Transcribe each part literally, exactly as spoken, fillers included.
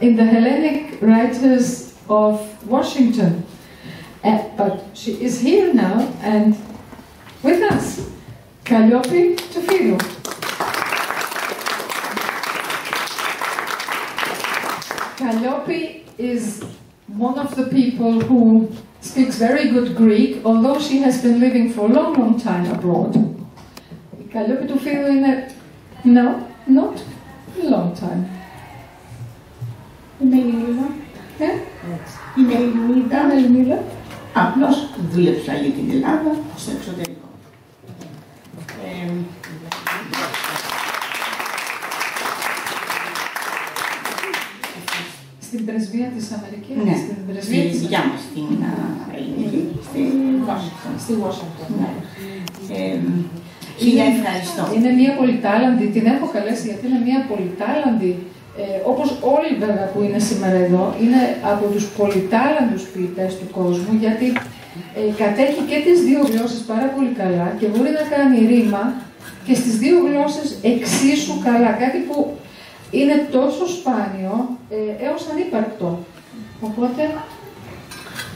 in the Hellenic Writers of Washington. Uh, but she is here now and with us, Calliope Toufidou. Calliope is one of the people who speaks very good Greek, although she has been living for a long, long time abroad. Calliope Toufidou in a... no, not a long time. Είμαι Ελληνίδα. Ε? Είμαι Ελληνίδα. Είμαι Ελληνίδα. Απλώς δούλεψα για την Ελλάδα στο εξωτερικό. Ε, Στην πρεσβεία της Αμερικής, ναι. Στην πρεσβεία της Αμερικής. Ναι, στην δικιά μας, στην Washington. Στη Washington, ναι. Ε, Χίλια ευχαριστώ. Είναι μια πολυτάλαντη, την έχω καλέσει γιατί είναι μια πολυτάλαντη, ε, όπως όλοι βέβαια που είναι σήμερα εδώ, είναι από τους πολυτάλαντους ποιητές του κόσμου, γιατί ε, κατέχει και τις δύο γλώσσες πάρα πολύ καλά και μπορεί να κάνει ρήμα και στις δύο γλώσσες εξίσου καλά, κάτι που είναι τόσο σπάνιο ε, έως ανύπαρκτο. Οπότε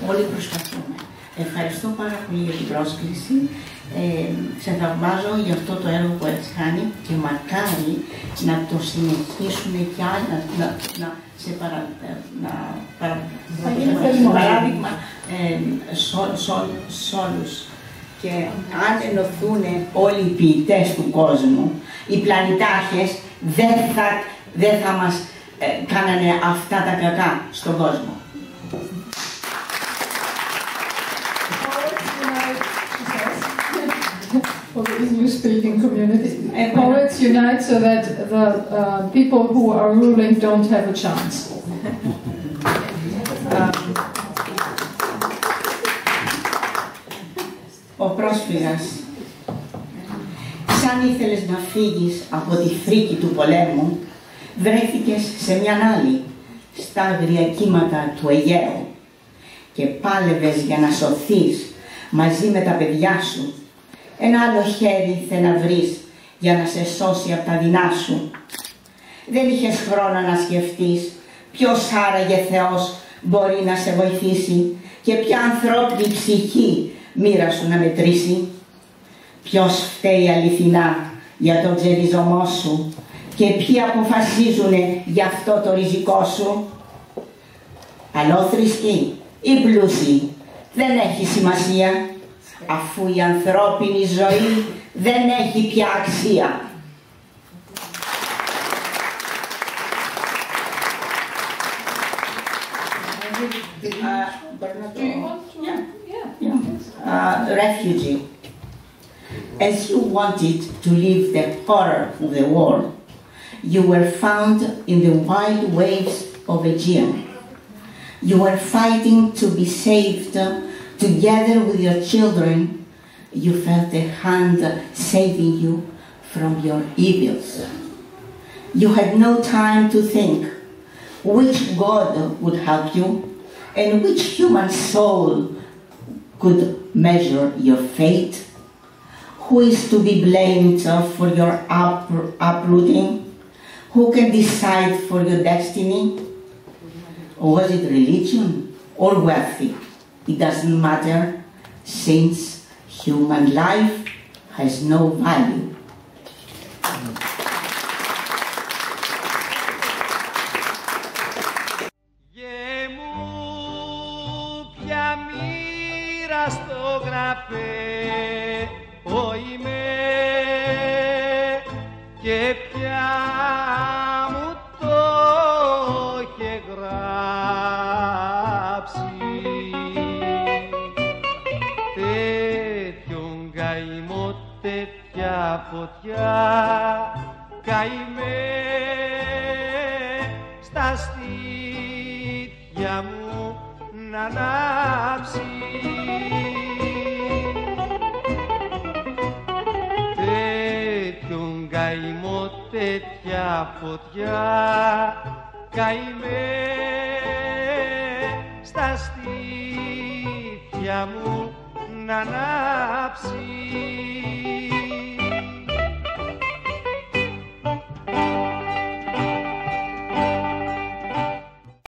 όλοι προσπαθούμε. Ευχαριστώ πάρα πολύ για την πρόσκληση. Ε, σε θαυμάζω για αυτό το έργο που έχεις κάνει και μακάρι να το συνεχίσουμε κι άλλοι, να, να, να, σε παρα, να, παρα, παράδειγμα ε, σε όλους. Και αν ενωθούν όλοι οι ποιητές του κόσμου, οι πλανητάρχες δεν θα, δεν θα μας ε, κάνανε αυτά τα κακά στον κόσμο. For the English-speaking community, and poets unite so that the uh, people who are ruling don't have a chance. Ο πρόσφυγας, σαν ήθελες να φύγεις από τη φρίκη του πολέμου, βρέθηκες σε μια άλλη, στα άγρια κύματα του Αιγαίου, και πάλευες για να σωθείς μαζί με τα παιδιά σου. Ένα άλλο χέρι θε να βρεις για να σε σώσει από τα δεινά σου. Δεν είχες χρόνο να σκεφτείς ποιος άραγε Θεός μπορεί να σε βοηθήσει και ποια ανθρώπινη ψυχή μοίρα σου να μετρήσει. Ποιος φταίει αληθινά για τον ξεριζωμό σου και ποιοι αποφασίζουνε για αυτό το ριζικό σου. Αλόθρησκοι ή πλούσιοι δεν έχει σημασία, αφού η ανθρώπινη ζωή δεν έχει πια αξία. Refugee, as you wanted to leave the horror of the war, you were found in the wild waves of Aegean. You were fighting to be saved. Together with your children, you felt a hand saving you from your evils. You had no time to think which God would help you and which human soul could measure your fate. Who is to be blamed for your uprooting? Who can decide for your destiny? Or was it religion or wealthy? It doesn't matter, since human life has no value. Γε μου, ποια μοίρα στο γραφέ ο είμαι και ποια μου το είχε γράψει. Φωτιά καημέ στα στήθια μου να ανάψει. Τέτοιον καημό, τέτοια φωτιά καημέ στα στήθια μου να ανάψει.